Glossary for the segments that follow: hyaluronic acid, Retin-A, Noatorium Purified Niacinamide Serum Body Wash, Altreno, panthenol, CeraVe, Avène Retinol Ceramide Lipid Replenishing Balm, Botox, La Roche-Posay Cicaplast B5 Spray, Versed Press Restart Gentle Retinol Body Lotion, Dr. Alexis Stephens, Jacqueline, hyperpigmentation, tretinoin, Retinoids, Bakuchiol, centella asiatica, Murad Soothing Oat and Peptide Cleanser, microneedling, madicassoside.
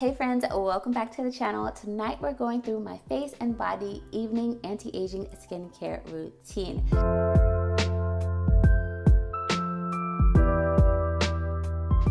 Hey friends, welcome back to the channel. Tonight we're going through my face and body evening anti-aging skincare routine.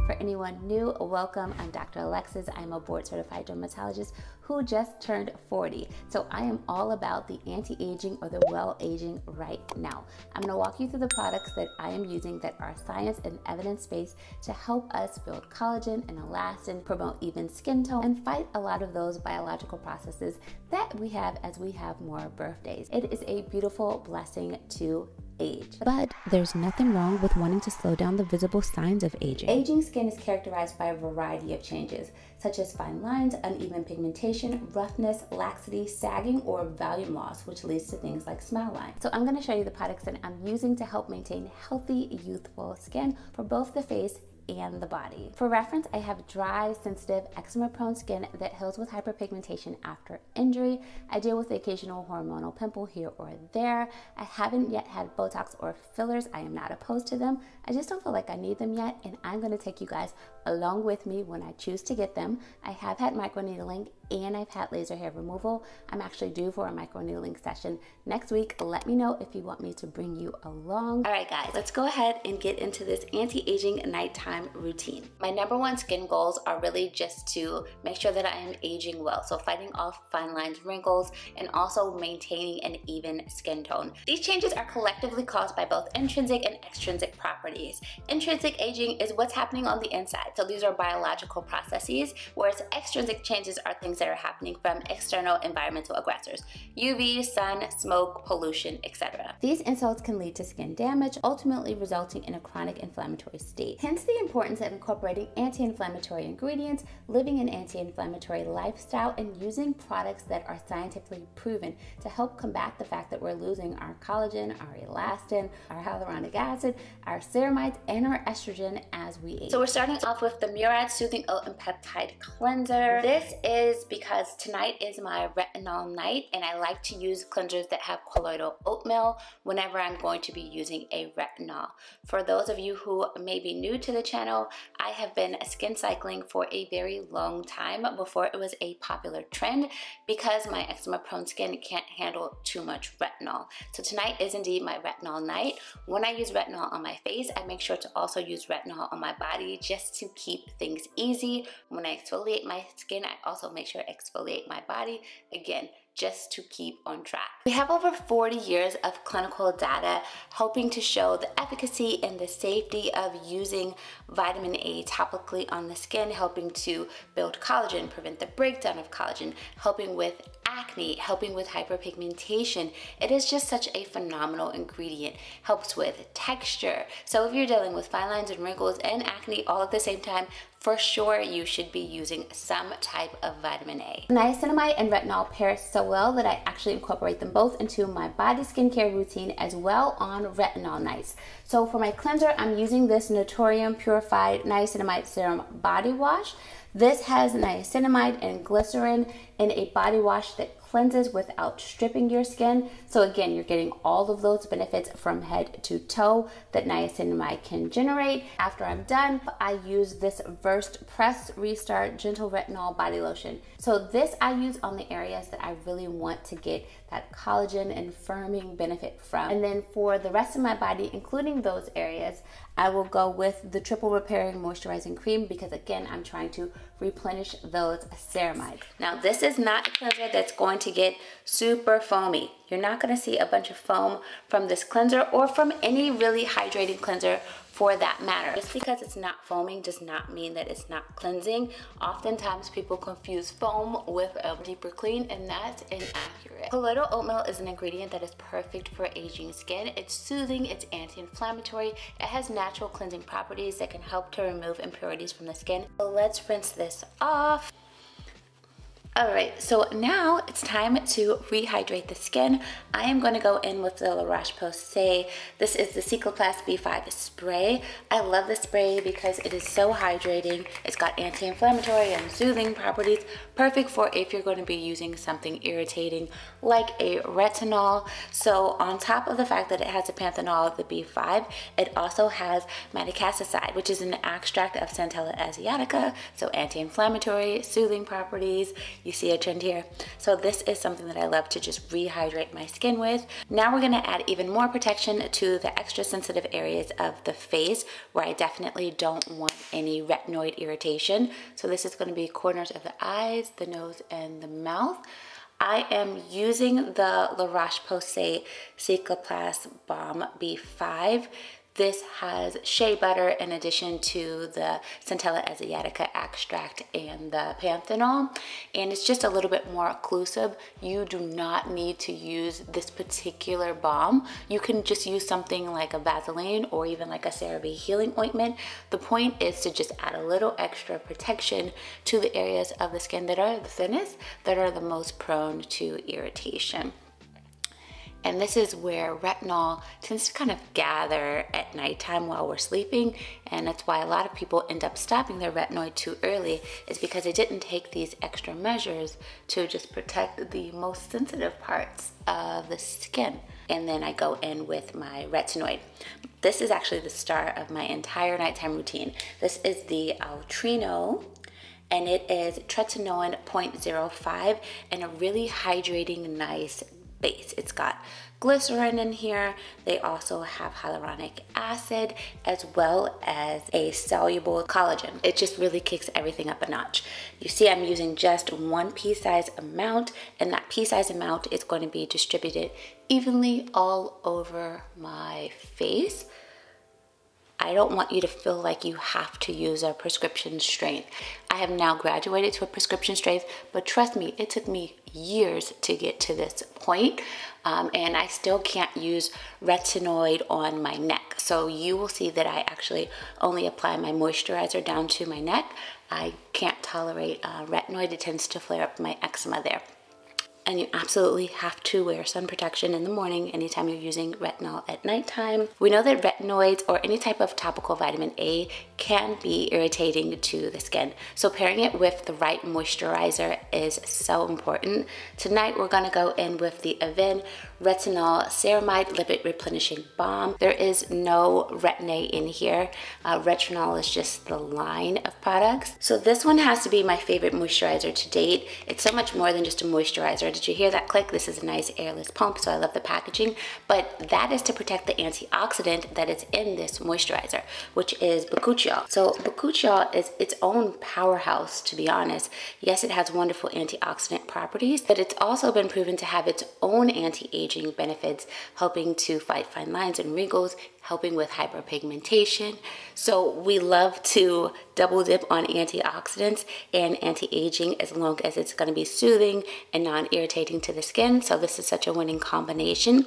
For anyone new, welcome. I'm Dr. Alexis. I'm a board certified dermatologist who just turned 40. So I am all about the anti-aging or the well-aging right now. I'm gonna walk you through the products that I am using that are science and evidence-based to help us build collagen and elastin, promote even skin tone, and fight a lot of those biological processes that we have as we have more birthdays. It is a beautiful blessing to age. But there's nothing wrong with wanting to slow down the visible signs of aging. Aging skin is characterized by a variety of changes, such as fine lines, uneven pigmentation, roughness, laxity, sagging, or volume loss, which leads to things like smile line. So I'm going to show you the products that I'm using to help maintain healthy, youthful skin for both the face and the body. For reference, I have dry, sensitive, eczema-prone skin that heals with hyperpigmentation after injury. I deal with the occasional hormonal pimple here or there. I haven't yet had Botox or fillers. I am not opposed to them. I just don't feel like I need them yet, and I'm going to take you guys along with me when I choose to get them. I have had microneedling and I've had laser hair removal. I'm actually due for a microneedling session next week. Let me know if you want me to bring you along. All right guys, let's go ahead and get into this anti-aging nighttime routine. My number one skin goals are really just to make sure that I am aging well. So fighting off fine lines, wrinkles, and also maintaining an even skin tone. These changes are collectively caused by both intrinsic and extrinsic properties. Intrinsic aging is what's happening on the inside. So these are biological processes, whereas extrinsic changes are things that are happening from external environmental aggressors, UV, sun, smoke, pollution, etc. These insults can lead to skin damage, ultimately resulting in a chronic inflammatory state. Hence the importance of incorporating anti-inflammatory ingredients, living an anti-inflammatory lifestyle, and using products that are scientifically proven to help combat the fact that we're losing our collagen, our elastin, our hyaluronic acid, our ceramides, and our estrogen as we age. So we're starting off with the Murad Soothing Oat and Peptide Cleanser. This is because tonight is my retinol night and I like to use cleansers that have colloidal oatmeal whenever I'm going to be using a retinol. For those of you who may be new to the channel, I have been skin cycling for a very long time before it was a popular trend because my eczema prone skin can't handle too much retinol. So tonight is indeed my retinol night. When I use retinol on my face, I make sure to also use retinol on my body just to keep things easy. When I exfoliate my skin, I also make sure to exfoliate my body, again, just to keep on track. We have over 40 years of clinical data helping to show the efficacy and the safety of using vitamin A topically on the skin, helping to build collagen, prevent the breakdown of collagen, helping with acne, helping with hyperpigmentation. It is just such a phenomenal ingredient. Helps with texture. So if you're dealing with fine lines and wrinkles and acne all at the same time, for sure you should be using some type of vitamin A. Niacinamide and retinol pair so well that I actually incorporate them both into my body skincare routine as well on retinol nights. So for my cleanser, I'm using this Noatorium Purified Niacinamide Serum Body Wash. This has niacinamide and glycerin in a body wash that cleanses without stripping your skin. So again, you're getting all of those benefits from head to toe that niacinamide can generate. After I'm done, I use this Versed Press Restart Gentle Retinol Body Lotion. So this I use on the areas that I really want to get that collagen and firming benefit from. And then for the rest of my body, including those areas, I will go with the Triple Repairing Moisturizing Cream because again, I'm trying to replenish those ceramides. Now this is not a cleanser that's going to get super foamy. You're not going to see a bunch of foam from this cleanser or from any really hydrating cleanser for that matter. Just because it's not foaming does not mean that it's not cleansing. Oftentimes people confuse foam with a deeper clean and that's inaccurate. Colloidal oatmeal is an ingredient that is perfect for aging skin. It's soothing, it's anti-inflammatory, it has natural cleansing properties that can help to remove impurities from the skin. So let's rinse this off. Alright, so now it's time to rehydrate the skin. I am going to go in with the La Roche-Posay. This is the Cicaplast B5 Spray. I love this spray because it is so hydrating. It's got anti-inflammatory and soothing properties. Perfect for if you're going to be using something irritating like a retinol. So on top of the fact that it has a panthenol, the B5, it also has madicassoside, which is an extract of Centella asiatica. So anti-inflammatory, soothing properties. You see a trend here. So this is something that I love to just rehydrate my skin with. Now we're gonna add even more protection to the extra sensitive areas of the face where I definitely don't want any retinoid irritation. So this is gonna be corners of the eyes, the nose, and the mouth. I am using the La Roche-Posay Cicaplast Balm B5. This has shea butter in addition to the Centella asiatica extract and the panthenol, and it's just a little bit more occlusive. You do not need to use this particular balm. You can just use something like a Vaseline or even like a CeraVe healing ointment. The point is to just add a little extra protection to the areas of the skin that are the thinnest, that are the most prone to irritation. And this is where retinol tends to kind of gather at nighttime while we're sleeping, and that's why a lot of people end up stopping their retinoid too early, is because they didn't take these extra measures to just protect the most sensitive parts of the skin. And then I go in with my retinoid. This is actually the star of my entire nighttime routine. This is the Altreno, and it is tretinoin 0.05 and a really hydrating, nice base. It's got glycerin in here. They also have hyaluronic acid as well as a soluble collagen. It just really kicks everything up a notch. You see I'm using just one pea-size amount, and that pea-size amount is going to be distributed evenly all over my face. I don't want you to feel like you have to use a prescription strength. I have now graduated to a prescription strength, but trust me, it took me years to get to this point, and I still can't use retinoid on my neck. So you will see that I actually only apply my moisturizer down to my neck. I can't tolerate retinoid. It tends to flare up my eczema there. And you absolutely have to wear sun protection in the morning anytime you're using retinol at nighttime. We know that retinoids or any type of topical vitamin A can be irritating to the skin. So pairing it with the right moisturizer is so important. Tonight we're gonna go in with the Avène Retinol Ceramide Lipid Replenishing Balm. There is no retin-A in here. Retinol is just the line of products. So this one has to be my favorite moisturizer to date. It's so much more than just a moisturizer. Did you hear that click? This is a nice airless pump, so I love the packaging, but that is to protect the antioxidant that is in this moisturizer, which is Bakuchiol. So Bakuchiol is its own powerhouse, to be honest. Yes, it has wonderful antioxidant properties, but it's also been proven to have its own anti-aging benefits, helping to fight fine lines and wrinkles, helping with hyperpigmentation. So we love to double dip on antioxidants and anti-aging as long as it's gonna be soothing and non-irritating to the skin. So this is such a winning combination.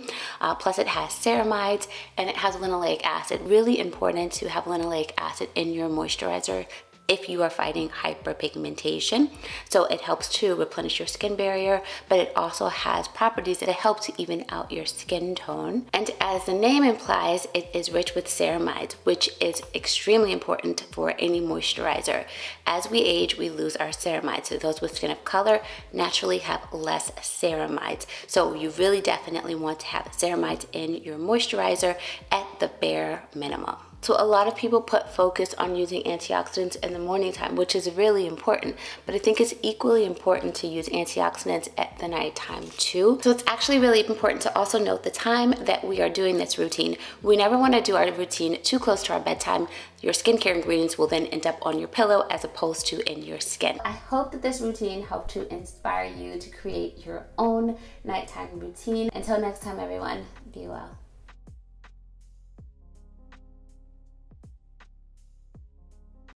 Plus it has ceramides and it has linoleic acid. Really important to have linoleic acid in your moisturizer if you are fighting hyperpigmentation. So it helps to replenish your skin barrier, but it also has properties that help to even out your skin tone. And as the name implies, it is rich with ceramides, which is extremely important for any moisturizer. As we age, we lose our ceramides. So those with skin of color naturally have less ceramides. So you really definitely want to have ceramides in your moisturizer at the bare minimum. So a lot of people put focus on using antioxidants in the morning time, which is really important, but I think it's equally important to use antioxidants at the nighttime too. So it's actually really important to also note the time that we are doing this routine. We never want to do our routine too close to our bedtime. Your skincare ingredients will then end up on your pillow as opposed to in your skin. I hope that this routine helped to inspire you to create your own nighttime routine. Until next time, everyone, be well.